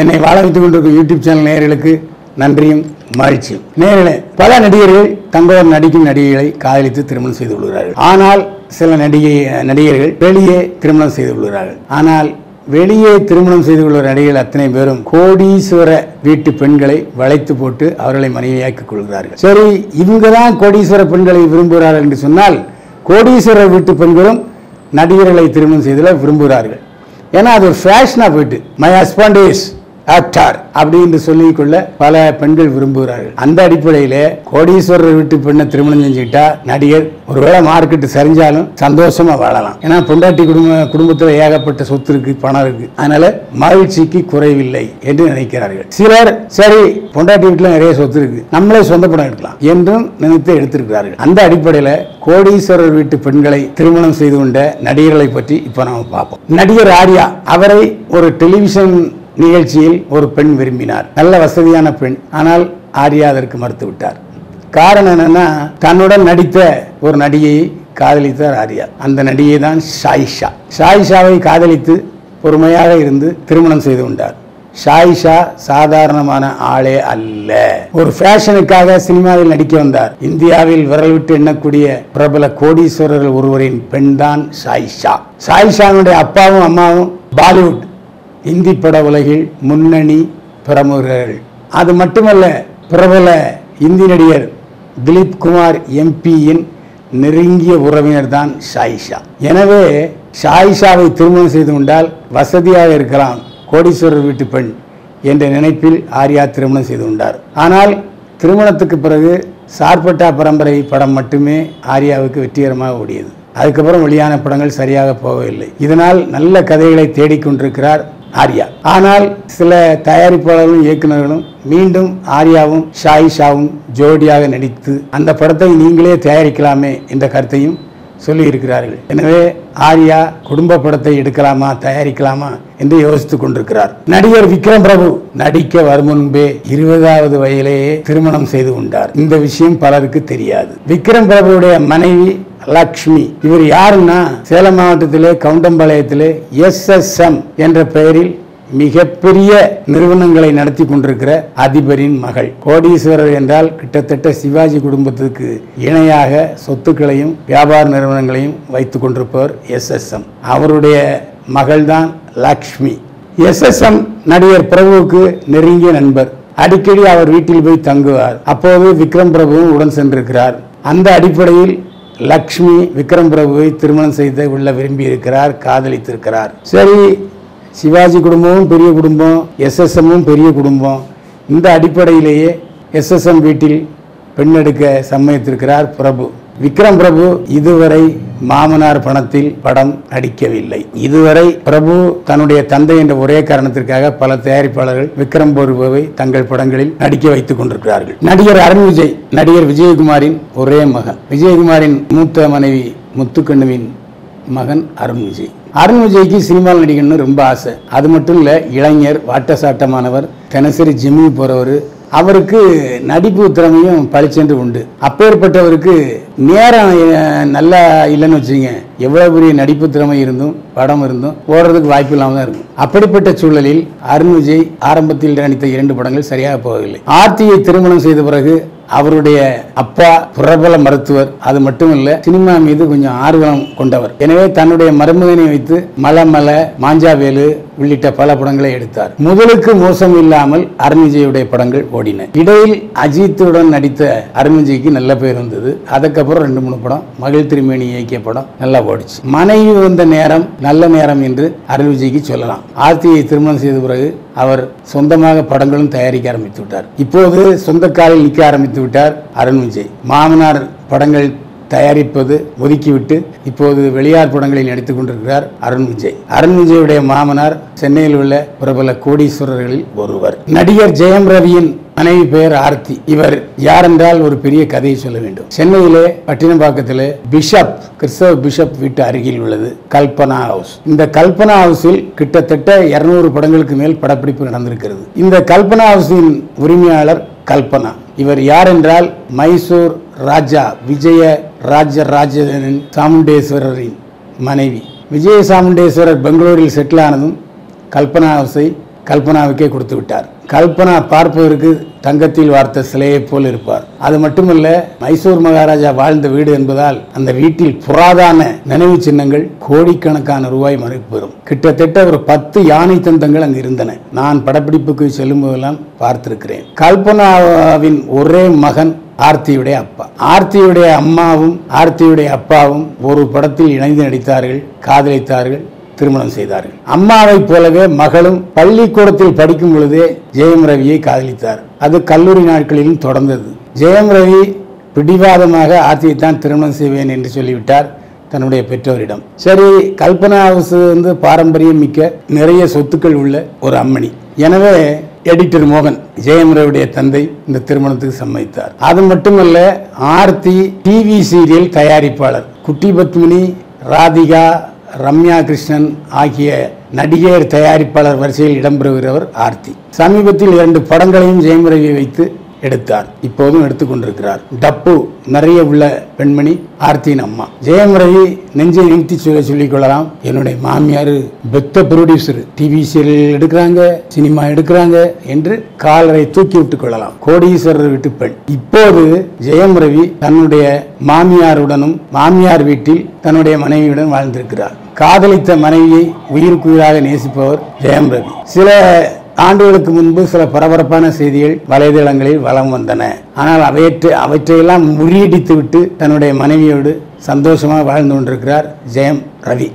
என்னை வாழ வைத்துக் கொண்டிருக்கும் யூடியூப் சேனல் நேயர்களுக்கு நன்றியும் மகிழ்ச்சியும். நேயர்களே, பல நடிகர்கள் தங்களுடன் நடிக்கும் நடிகைகளை காதலித்து திருமணம் செய்து கொள்கிறார்கள். ஆனால் சில நடிகர்கள் வெளியே திருமணம் செய்து கொள்கிறார்கள். ஆனால் வெளியே திருமணம் செய்து கொள்கிற நடிகர்கள் அத்தனை பேரும் கோடீஸ்வர வீட்டு பெண்களை வளைத்து போட்டு அவர்களை மனைவியாக்கிக் கொள்கிறார்கள். சரி, இவங்க தான் கோடீஸ்வர பெண்களை விரும்புகிறார்கள் என்று சொன்னால், கோடீஸ்வர வீட்டு பெண்களும் நடிகர்களை திருமணம் செய்தல விரும்புகிறார்கள். ஏன்னா அது ஒரு ஃபேஷனாக போயிட்டு, மை ஹஸ்பண்ட் இஸ் ஆக்டர் அப்படின்னு சொல்லிக்கொள்ள பல பெண்கள் விரும்புகிறார்கள். அந்த அடிப்படையில் கோடீஸ்வரர் வீட்டு பெண்ணை திருமணம் செஞ்சுக்கிட்டா நடிகர் ஒருவேளை மார்க்கெட்டு சரிஞ்சாலும் சந்தோஷமா வாழலாம். ஏன்னா பொண்டாட்டி குடும்பத்தில் ஏகப்பட்ட சொத்து இருக்கு, பணம் இருக்கு, அதனால மகிழ்ச்சிக்கு குறைவில்லை என்று நினைக்கிறார்கள். சிலர் சரி பொண்டாட்டி வீட்டில் நிறைய சொத்து இருக்கு, நம்மளே சொந்த பணம் எடுக்கலாம் என்றும் நினைத்து எடுத்திருக்கிறார்கள். அந்த அடிப்படையில் கோடீஸ்வரர் வீட்டு பெண்களை திருமணம் செய்து கொண்ட நடிகர்களை பற்றி இப்போ நம்ம பார்ப்போம். நடிகர் ஆர்யா, அவரை ஒரு டெலிவிஷன் நிகழ்ச்சியில் ஒரு பெண் விரும்பினார். நல்ல வசதியான பெண். ஆனால் ஆர்யா அதற்கு மறுத்துவிட்டார். காரணம் என்னன்னா, தன்னுடன் நடித்த ஒரு நடிகையை காதலித்தார் ஆர்யா. அந்த நடிகை தான் சாயிஷா. சாயிஷாவை காதலித்து பொறுமையாக இருந்து திருமணம் செய்து கொண்டார். சாயிஷா சாதாரணமான ஆளே அல்ல. ஒரு ஃபேஷனுக்காக சினிமாவில் நடிக்க வந்தார். இந்தியாவில் விரல் விட்டு எண்ணக்கூடிய பிரபல கோடீஸ்வரர்கள் ஒருவரின் பெண் தான் சாயிஷா. சாயிஷாவுடைய அப்பாவும் அம்மாவும் பாலிவுட் இந்தி பட உலகில் முன்னணி பிரமுகர்கள். அது மட்டுமல்ல, பிரபல இந்தி நடிகர் திலீப் குமார் எம்பியின் நெருங்கிய உறவினர் தான் சாயிஷா. எனவே சாயிஷாவை திருமணம் செய்து கொண்டால் வசதியாக இருக்கலாம், கோடீஸ்வரர் வீட்டு பெண் என்ற நினைப்பில் ஆர்யா திருமணம் செய்து கொண்டார். ஆனால் திருமணத்துக்கு பிறகு சார்பட்டா பரம்பரை படம் மட்டுமே ஆர்யாவுக்கு வெற்றிகரமாக ஓடியது. அதுக்கப்புறம் வெளியான படங்கள் சரியாக போகவில்லை. இதனால் நல்ல கதைகளை தேடிக்கொண்டிருக்கிறார் ஆர்யா. ஆனால் சில தயாரிப்பாளர்களும் இயக்குநர்களும் மீண்டும் ஆர்யாவும் சாயிஷாவும் ஜோடியாக நடித்து அந்த படத்தை நீங்களே தயாரிக்கலாமே என்ற கருத்தையும் சொல்லியிருக்கிறார்கள். எனவே ஆர்யா குடும்ப படத்தை எடுக்கலாமா தயாரிக்கலாமா என்று யோசித்துக் கொண்டிருக்கிறார். நடிகர் விக்ரம் பிரபு நடிக்க வரும் முன்பே 20வது வயதிலேயே திருமணம் செய்து கொண்டார். இந்த விஷயம் பலருக்கு தெரியாது. விக்ரம் பிரபுடைய மனைவி லக்ஷ்மி, இவர் யாருன்னா சேலம் மாவட்டத்திலே கவுண்டம்பாளையத்திலே SSM என்ற பெயரில் மிகப்பெரிய நிறுவனங்களை நடத்தி கொண்டிருக்கிற அதிபரின் மகள். கோடீஸ்வரர் என்றால் கிட்டத்தட்ட சிவாஜி குடும்பத்துக்கு இணையாக சொத்துக்களையும் வியாபார நிறுவனங்களையும் வைத்துக் கொண்டிருப்பவர் SSM. அவருடைய மகள்தான் லக்ஷ்மி. SSM நடிகர் பிரபுவுக்கு நெருங்கிய நண்பர். அடிக்கடி அவர் வீட்டில் போய் தங்குவார். அப்போது விக்ரம் பிரபுவும் உடன் சென்றிருக்கிறார். அந்த அடிப்படையில் லக்ஷ்மி விக்ரம் பிரபுவை திருமணம் செய்து உள்ள விரும்பி இருக்கிறார், காதலித்திருக்கிறார். சரி, சிவாஜி குடும்பமும் பெரிய குடும்பம், SSMமும் பெரிய குடும்பம். இந்த அடிப்படையிலேயே SSM வீட்டில் பெண் எடுக்க சம்மதித்திருக்கிறார் பிரபு. விக்ரம் பிரபு இதுவரை மாமனார் பணத்தில் படம் நடிக்கவில்லை. இதுவரை பிரபு தன்னுடைய தந்தை என்ற ஒரே காரணத்திற்காக பல தயாரிப்பாளர்கள் விக்ரம் பிரபுவை தங்கள் படங்களில் நடிக்க வைத்துக் கொண்டிருக்கிறார்கள். நடிகர் அருண் விஜய், நடிகர் விஜயகுமாரின் ஒரே மகன். விஜயகுமாரின் மூத்த மனைவி முத்துக்கண்ணுவின் மகன் அருண் விஜய். அருண் விஜய்க்கு சினிமாவில் நடிக்கணும்னு ரொம்ப ஆசை. அது மட்டும் இல்லை, இளைஞர், வாட்டசாட்டமானவர், தினசரி ஜிம்முக்கு போறவர். அவருக்கு நடிப்பு திறமையும் பளிச்சென்று உண்டு. அப்பேற்பட்டவருக்கு நேரம் நல்லா இல்லைன்னு வச்சுங்க, எவ்வளவு பெரிய நடிப்பு திறமை இருந்தும் படம் இருந்தும் ஓடுறதுக்கு வாய்ப்பு இல்லாமல் தான் இருக்கும். அப்படிப்பட்ட சூழலில் அருண் விஜய் ஆரம்பத்தில் நடித்த 2 படங்கள் சரியாக போகவில்லை. ஆர்த்தியை திருமணம் செய்த பிறகு அவருடைய அப்பா பிரபல மருத்துவர். அது மட்டுமல்ல, சினிமா மீது கொஞ்சம் ஆர்வம் கொண்டவர். எனவே தன்னுடைய மருமகனை வைத்து மலமல, மாஞ்சாவேலு உள்ளிட்ட பல படங்களை எடுத்தார். முதலுக்கு மோசம் இல்லாமல் அருண் விஜயுடைய படங்கள் ஓடின. இடையில் அஜித்துடன் நடித்த அருண் விஜய்க்கு நல்ல பேர் இருந்தது. அதுக்கப்புறம் 2-3 படம், மகிழ் திருமேனி இயக்கிய படம் நல்லா ஓடிச்சு. மனைவி வந்த நேரம் நல்ல நேரம் என்று அருண் விஜய்க்கு சொல்லலாம். ஆர்த்தியை திருமணம் செய்த பிறகு அவர் சொந்தமாக படங்களும் தயாரிக்க ஆரம்பித்து விட்டார். இப்போது சொந்த காலில் நிற்க ஆரம்பித்து விட்டார் அருண் விஜய். மாமனார் படங்கள் தயாரிப்பது ஒதுக்கிவிட்டு இப்போது வெளியார் படங்களில் நடித்துக் கொண்டிருக்கிறார் அருண் விஜய். அருண் விஜயுடைய மாமனார் சென்னையில் உள்ள பிரபல கோடீஸ்வரர்களில் ஒருவர். நடிகர் ஜெயம் ரவியின் மனைவி பெயர் ஆர்த்தி. இவர் யாரென்றால் ஒரு பெரிய கதையை சொல்ல வேண்டும். சென்னையிலே பட்டினப்பாக்கத்திலே பிஷப், கிறிஸ்தவ பிஷப் வீட்டு அருகில் உள்ளது கல்பனா ஹவுஸ். இந்த கல்பனா ஹவுஸில் கிட்டத்தட்ட 200 படங்களுக்கு மேல் படப்பிடிப்பு நடந்திருக்கிறது. இந்த கல்பனா ஹவுஸின் உரிமையாளர் கல்பனா. இவர் யாரென்றால் மைசூர் ராஜா விஜய ராஜராஜனின் சாமுண்டேஸ்வரரின் மனைவி. விஜய சாமுண்டேஸ்வரர் பெங்களூரில் செட்டில் ஆனதும் கல்பனா ஹவுஸை கல்பனாவுக்கே கொடுத்து விட்டார். கல்பனா பார்ப்பதற்கு தங்கத்தில் வார்த்த சிலையை போல் இருப்பார். அது மட்டுமல்ல, மைசூர் மகாராஜா வாழ்ந்த வீடு என்பதால் அந்த வீட்டில் புராதான நினைவு சின்னங்கள் கோடிக்கணக்கான ரூபாய் மதிப்பெறும். கிட்டத்தட்ட ஒரு 10 யானை தந்தங்கள் அங்கு இருந்தன. நான் படப்பிடிப்புக்கு செல்லும் போதெல்லாம் பார்த்திருக்கிறேன். கல்பனாவின் ஒரே மகன் ஆர்த்தியுடைய அப்பா. ஆர்த்தியுடைய அம்மாவும் ஆர்த்தியுடைய அப்பாவும் ஒரு படத்தில் இணைந்து நடித்தார்கள், காதலித்தார்கள், திருமணம் செய்தார்கள். அம்மாவை போலவே மகளும் பள்ளிக்கூடத்தில் படிக்கும் பொழுதே ஜெயம் ரவியை காதலித்தார். அது கல்லூரி நாட்களிலும் தொடர்ந்தது. ஜெயம் ரவி பிடிவாதமாக ஆர்த்தியை தான் திருமணம் செய்வேன் என்று சொல்லிவிட்டார் தன்னுடைய பெற்றோரிடம். சரி, கல்பனா ஹவுஸ் வந்து பாரம்பரியம் மிக்க நிறைய சொத்துக்கள் உள்ள ஒரு அம்மணி. எனவே எடிட்டர் மோகன், ஜெயம் ரவியுடைய தந்தை, இந்த திருமணத்துக்கு சம்மதித்தார். அது மட்டுமல்ல, ஆர்த்தி டிவி சீரியல் தயாரிப்பாளர் குட்டி பத்மினி, ராதிகா, ரம்யா கிருஷ்ணன் ஆகிய நடிகர் தயாரிப்பாளர் வரிசையில் இடம்பெறுகிறவர் ஆர்த்தி. சமீபத்தில் 2 படங்களையும் ஜெயம் ரவியை வைத்து எடுத்தார். இப்போதும் எடுத்துக்கொண்டிருக்கிறார். டப்பு நிறைய உள்ள பெண்மணி ஆர்த்தியின் அம்மா. ஜெயம் ரவி நெஞ்சை நிறுத்தி சொல்லிக் கொள்ளலாம், என்னுடைய மாமியார் பெத்த ப்ரொடியூசர், டிவி சீரியல் எடுக்கிறாங்க, சினிமா எடுக்கிறாங்க என்று காலரை தூக்கி விட்டுக் கொள்ளலாம். கோடீஸ்வரர் வீட்டு பெண். இப்போது ஜெயம் ரவி தன்னுடைய மாமியாருடனும் மாமியார் வீட்டில் தன்னுடைய மனைவியுடன் வாழ்ந்திருக்கிறார். காதலித்த மனைவியை உயிருக்குயிராக நேசிப்பவர் ஜெயம் ரவி. சில ஆண்டுகளுக்கு முன்பு சில பரபரப்பான செய்திகள் வலைதளங்களில் வலம் வந்தன. ஆனால் அவற்றையெல்லாம் முறியடித்துவிட்டு தன்னுடைய மனைவியோடு சந்தோஷமாக வாழ்ந்து கொண்டிருக்கிறார் ஜெயம் ரவி.